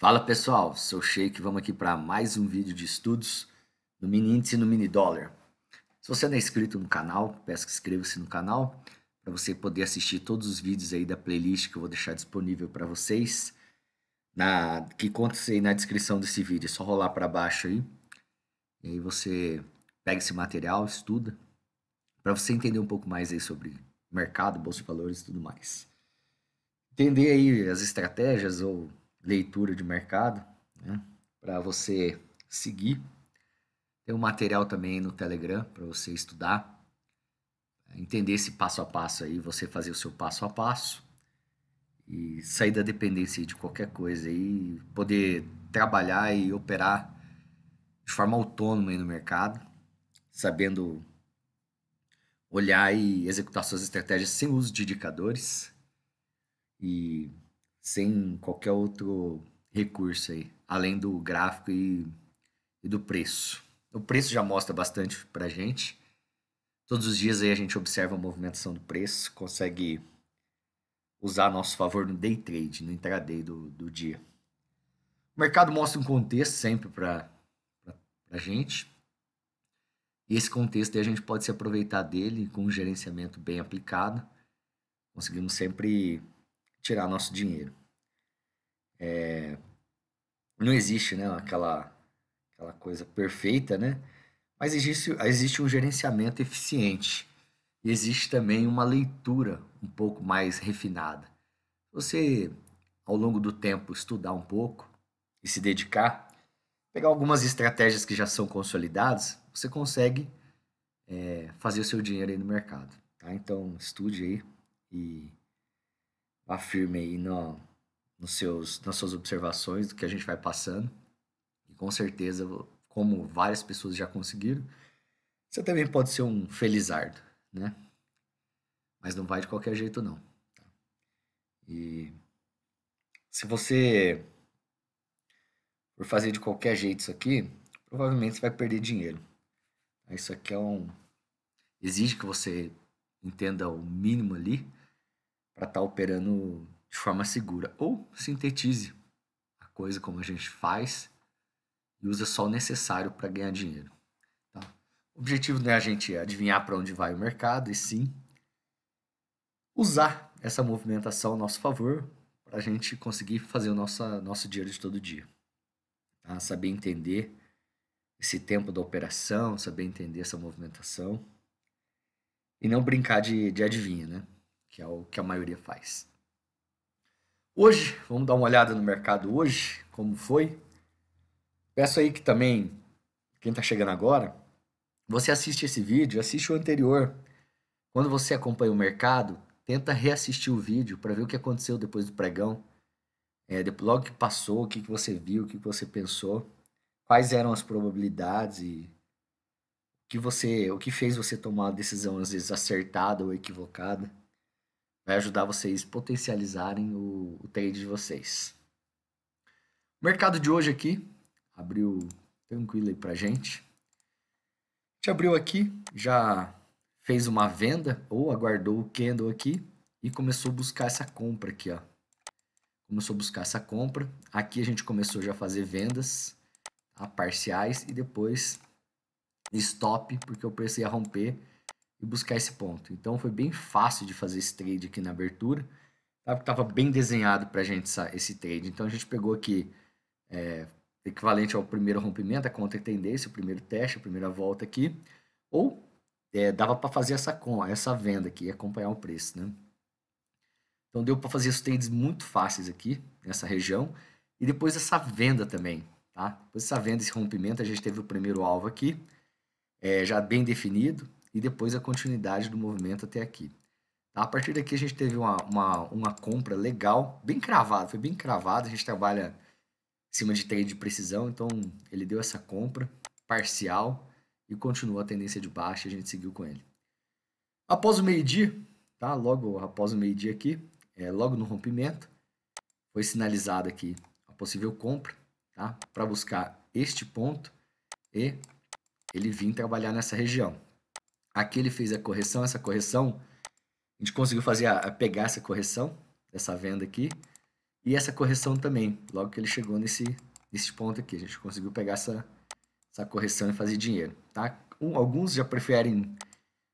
Fala pessoal, sou o Sheik, vamos aqui para mais um vídeo de estudos no mini índice e no mini dólar. Se você não é inscrito no canal, peço que inscreva-se no canal para você poder assistir todos os vídeos aí da playlist que eu vou deixar disponível para vocês, que conta-se aí na descrição desse vídeo. É só rolar para baixo aí, e aí você pega esse material, estuda, para você entender um pouco mais aí sobre mercado, bolsa de valores e tudo mais. Entender aí as estratégias ou leitura de mercado, né, para você seguir. Tem um material também no Telegram para você estudar, entender esse passo a passo aí, você fazer o seu passo a passo e sair da dependência de qualquer coisa e poder trabalhar e operar de forma autônoma aí no mercado, sabendo olhar e executar suas estratégias sem uso de indicadores e sem qualquer outro recurso aí, além do gráfico e do preço. O preço já mostra bastante pra gente. Todos os dias aí a gente observa a movimentação do preço, consegue usar a nosso favor no day trade, no intraday do dia. O mercado mostra um contexto sempre pra gente. E esse contexto aí a gente pode se aproveitar dele com um gerenciamento bem aplicado. Conseguimos sempre tirar nosso dinheiro. Não existe, né, aquela coisa perfeita, né? Mas existe um gerenciamento eficiente. E existe também uma leitura um pouco mais refinada. Você, ao longo do tempo, estudar um pouco e se dedicar, pegar algumas estratégias que já são consolidadas, você consegue fazer o seu dinheiro aí no mercado. Tá? Então, estude aí e vá firme aí nas suas observações do que a gente vai passando. Com certeza, como várias pessoas já conseguiram, você também pode ser um felizardo, né? Mas não vai de qualquer jeito, não. E se você for fazer de qualquer jeito isso aqui, provavelmente você vai perder dinheiro. Isso aqui exige que você entenda o mínimo ali para estar operando de forma segura. Ou sintetize a coisa como a gente faz e usa só o necessário para ganhar dinheiro. Tá? O objetivo não é a gente adivinhar para onde vai o mercado, e sim usar essa movimentação a nosso favor para a gente conseguir fazer o nosso dinheiro de todo dia. Tá? Saber entender esse tempo da operação, saber entender essa movimentação e não brincar de adivinha, né? Que é o que a maioria faz. Hoje, vamos dar uma olhada no mercado hoje, como foi. Peço aí que também, quem está chegando agora, você assiste esse vídeo, assiste o anterior. Quando você acompanha o mercado, tenta reassistir o vídeo para ver o que aconteceu depois do pregão. Logo que passou, o que você viu, o que você pensou, quais eram as probabilidades e o que fez você tomar uma decisão às vezes acertada ou equivocada. Vai ajudar vocês a potencializarem o trade de vocês. O mercado de hoje aqui abriu tranquilo aí pra gente. A gente abriu aqui, já fez uma venda ou aguardou o candle aqui e começou a buscar essa compra aqui, ó. Começou a buscar essa compra. Aqui a gente começou já a fazer vendas, tá, parciais, e depois stop, porque eu precisei romper e buscar esse ponto. Então foi bem fácil de fazer esse trade aqui na abertura, tá? Porque estava bem desenhado pra gente esse trade. Então a gente pegou aqui equivalente ao primeiro rompimento, a contra tendência, o primeiro teste, a primeira volta aqui, ou dava para fazer essa venda aqui e acompanhar o preço, né? Então deu para fazer os trades muito fáceis aqui nessa região e depois essa venda também, tá? Depois dessa venda, esse rompimento, a gente teve o primeiro alvo aqui, já bem definido, e depois a continuidade do movimento até aqui. Tá? A partir daqui a gente teve uma compra legal, bem cravada, foi bem cravada, a gente trabalha em cima de trade de precisão, então ele deu essa compra parcial e continuou a tendência de baixa, a gente seguiu com ele. Após o meio-dia, tá? Logo após o meio-dia aqui, logo no rompimento, foi sinalizado aqui a possível compra, tá? Para buscar este ponto e ele vir trabalhar nessa região. Aqui ele fez a correção, a gente conseguiu pegar essa correção dessa venda aqui, E essa correção também, logo que ele chegou nesse ponto aqui, a gente conseguiu pegar essa correção e fazer dinheiro, tá? Alguns já preferem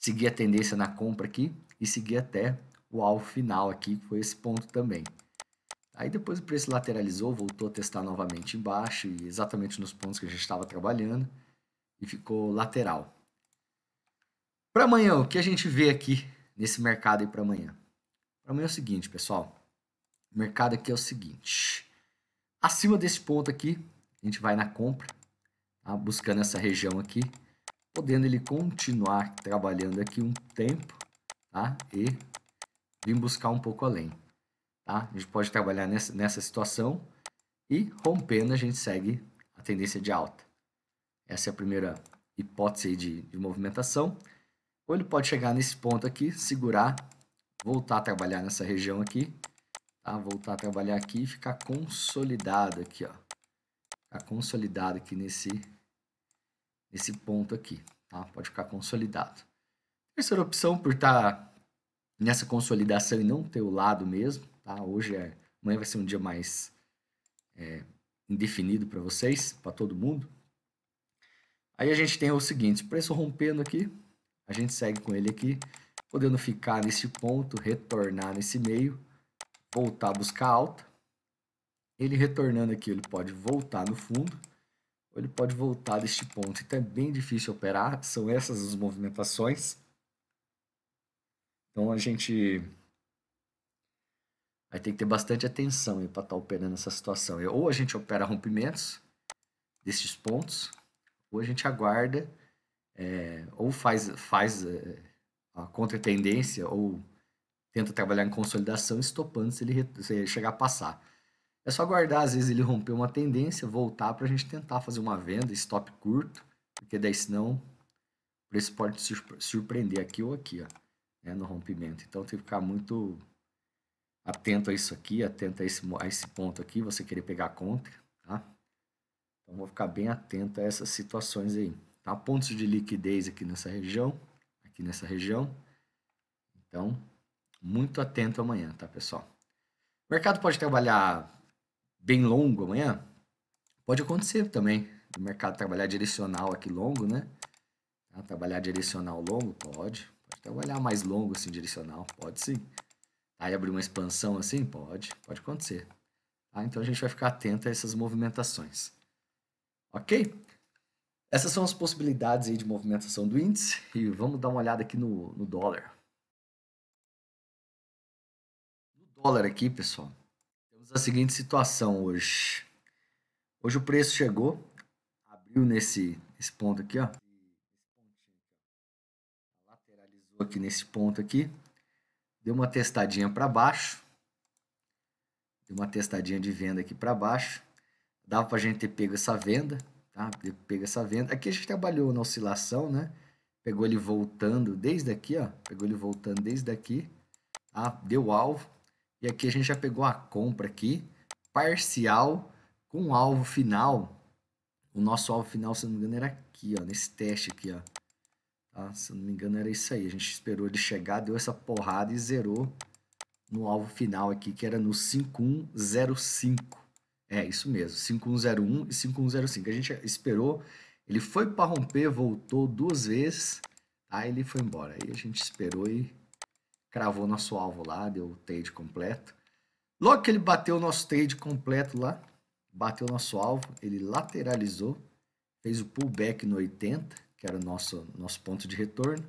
seguir a tendência na compra aqui e seguir até o alvo final aqui, que foi esse ponto também. Aí depois o preço lateralizou, voltou a testar novamente embaixo e exatamente nos pontos que a gente estava trabalhando e ficou lateral. Para amanhã, o que a gente vê aqui nesse mercado aí para amanhã? Para amanhã é o seguinte, pessoal. O mercado aqui é o seguinte. Acima desse ponto aqui, a gente vai na compra, tá? Buscando essa região aqui, podendo ele continuar trabalhando aqui um tempo, tá? E vir buscar um pouco além. Tá? A gente pode trabalhar nessa situação e rompendo a gente segue a tendência de alta. Essa é a primeira hipótese de movimentação. Ou ele pode chegar nesse ponto aqui, segurar, voltar a trabalhar nessa região aqui, tá? Voltar a trabalhar aqui e ficar consolidado aqui, ó. Ficar consolidado aqui nesse ponto aqui, tá? Pode ficar consolidado. Terceira opção por estar nessa consolidação e não ter o lado mesmo, tá? Amanhã vai ser um dia mais indefinido para vocês, para todo mundo. Aí a gente tem o seguinte, preço rompendo aqui, a gente segue com ele aqui, podendo ficar nesse ponto, retornar nesse meio, voltar a buscar alta. Ele retornando aqui, ele pode voltar no fundo, ou ele pode voltar deste ponto. Então é bem difícil operar, são essas as movimentações. Então a gente vai ter que ter bastante atenção para estar operando essa situação. Ou a gente opera rompimentos desses pontos, ou a gente aguarda, ou faz a contra-tendência, ou tenta trabalhar em consolidação, estopando se ele chegar a passar. É só aguardar, às vezes ele romper uma tendência, voltar para a gente tentar fazer uma venda, stop curto, porque daí senão o preço pode surpreender aqui ou aqui, ó. Né, no rompimento. Então tem que ficar muito atento a isso aqui, atento a esse ponto aqui, você querer pegar contra, tá? Então vou ficar bem atento a essas situações aí, tá? Pontos de liquidez aqui nessa região, Então, muito atento amanhã, tá, pessoal? O mercado pode trabalhar bem longo amanhã? Pode acontecer também. O mercado trabalhar direcional aqui longo, né? Trabalhar direcional longo, pode. Trabalhar mais longo, assim, direcional, pode sim. Aí abrir uma expansão assim, pode acontecer. Tá? Então a gente vai ficar atento a essas movimentações. Ok? Essas são as possibilidades aí de movimentação do índice e vamos dar uma olhada aqui no dólar. No dólar aqui, pessoal, temos a seguinte situação hoje. Hoje o preço chegou, abriu nesse ponto aqui, ó. Aqui nesse ponto aqui, deu uma testadinha para baixo, deu uma testadinha de venda aqui para baixo, dava para a gente ter pego essa venda, tá? Aqui a gente trabalhou na oscilação, né? Pegou ele voltando desde aqui, ó, tá? Deu alvo, e aqui a gente já pegou a compra aqui, parcial, com alvo final. O nosso alvo final, se não me engano, era aqui, ó, nesse teste aqui, ó. Ah, se não me engano era isso aí, a gente esperou ele chegar, deu essa porrada e zerou no alvo final aqui, que era no 5105. É, isso mesmo, 5101 e 5105. A gente esperou, ele foi para romper, voltou duas vezes, aí ele foi embora. Aí a gente esperou e cravou nosso alvo lá, deu o trade completo. Logo que ele bateu o nosso trade completo lá, bateu nosso alvo, ele lateralizou, fez o pullback no 80, que era o nosso ponto de retorno,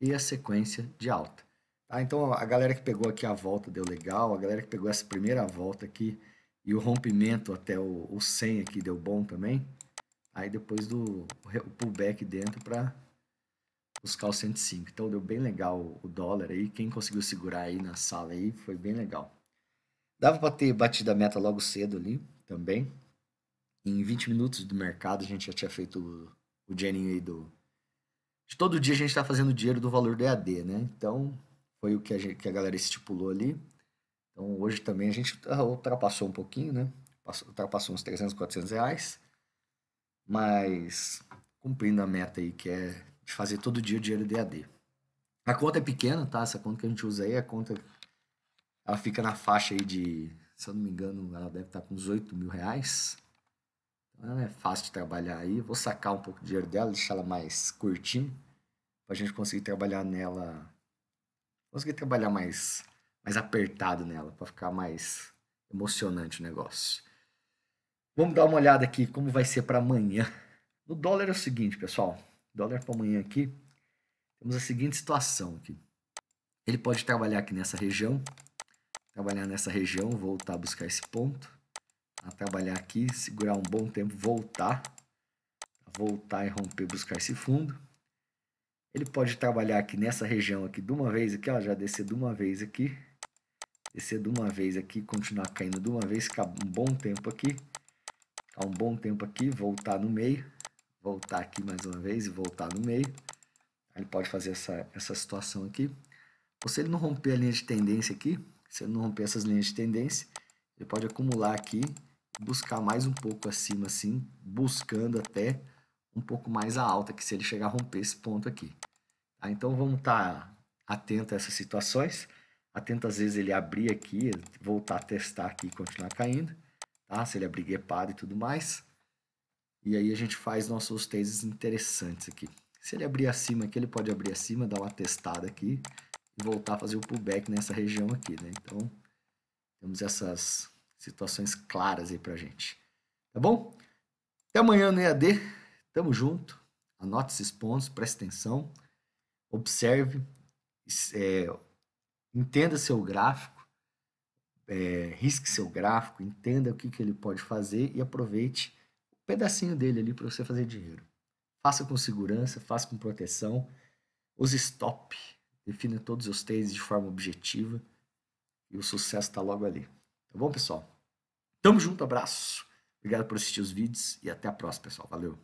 e a sequência de alta. Tá? Então, a galera que pegou aqui a volta deu legal, a galera que pegou essa primeira volta aqui e o rompimento até o 100 aqui deu bom também. Aí depois o pullback dentro para buscar o 105. Então, deu bem legal o dólar aí, quem conseguiu segurar aí na sala aí foi bem legal. Dava para ter batido a meta logo cedo ali também. Em 20 minutos do mercado a gente já tinha feito o dinheirinho aí de todo dia a gente está fazendo dinheiro do valor do EAD, né? Então, foi o que a galera estipulou ali. Então, hoje também a gente ultrapassou um pouquinho, né? Ultrapassou uns 300, 400 reais. Mas, cumprindo a meta aí, que é de fazer todo dia o dinheiro do EAD. A conta é pequena, tá? Essa conta que a gente usa aí, ela fica na faixa aí de se eu não me engano, ela deve estar com uns 8 mil reais. Então ela é fácil de trabalhar aí. Vou sacar um pouco de dinheiro dela, deixar ela mais curtinho, para a gente conseguir trabalhar nela, conseguir trabalhar mais apertado nela, para ficar mais emocionante o negócio. Vamos dar uma olhada aqui como vai ser para amanhã. No dólar é o seguinte, pessoal. Dólar para amanhã aqui, temos a seguinte situação aqui. Ele pode trabalhar aqui nessa região, voltar a buscar esse ponto, trabalhar aqui, segurar um bom tempo, voltar e romper, buscar esse fundo. Ele pode trabalhar aqui nessa região aqui de uma vez aqui, ó, já descer de uma vez aqui, continuar caindo de uma vez, ficar um bom tempo aqui, voltar no meio, voltar aqui mais uma vez e voltar no meio. Ele pode fazer essa situação aqui. Ou se ele não romper a linha de tendência aqui, se ele não romper essas linhas de tendência, ele pode acumular aqui, buscar mais um pouco acima assim, buscando até um pouco mais a alta, que se ele chegar a romper esse ponto aqui. Tá? Então vamos estar atento a essas situações, atento às vezes ele abrir aqui, voltar a testar aqui e continuar caindo, tá? Se ele abrir guepado e tudo mais. E aí a gente faz nossos trades interessantes aqui. Se ele abrir acima aqui, ele pode abrir acima, dar uma testada aqui e voltar a fazer o pullback nessa região aqui, né? Então, temos essas situações claras aí pra gente. Tá bom? Até amanhã no EAD. Tamo junto. Anote esses pontos, preste atenção. Observe. Entenda seu gráfico. Risque seu gráfico. Entenda o que ele pode fazer e aproveite pedacinho dele ali para você fazer dinheiro. Faça com segurança, faça com proteção. Use stop. Defina todos os trades de forma objetiva. E o sucesso está logo ali. Tá bom, pessoal? Tamo junto, abraço. Obrigado por assistir os vídeos e até a próxima, pessoal. Valeu!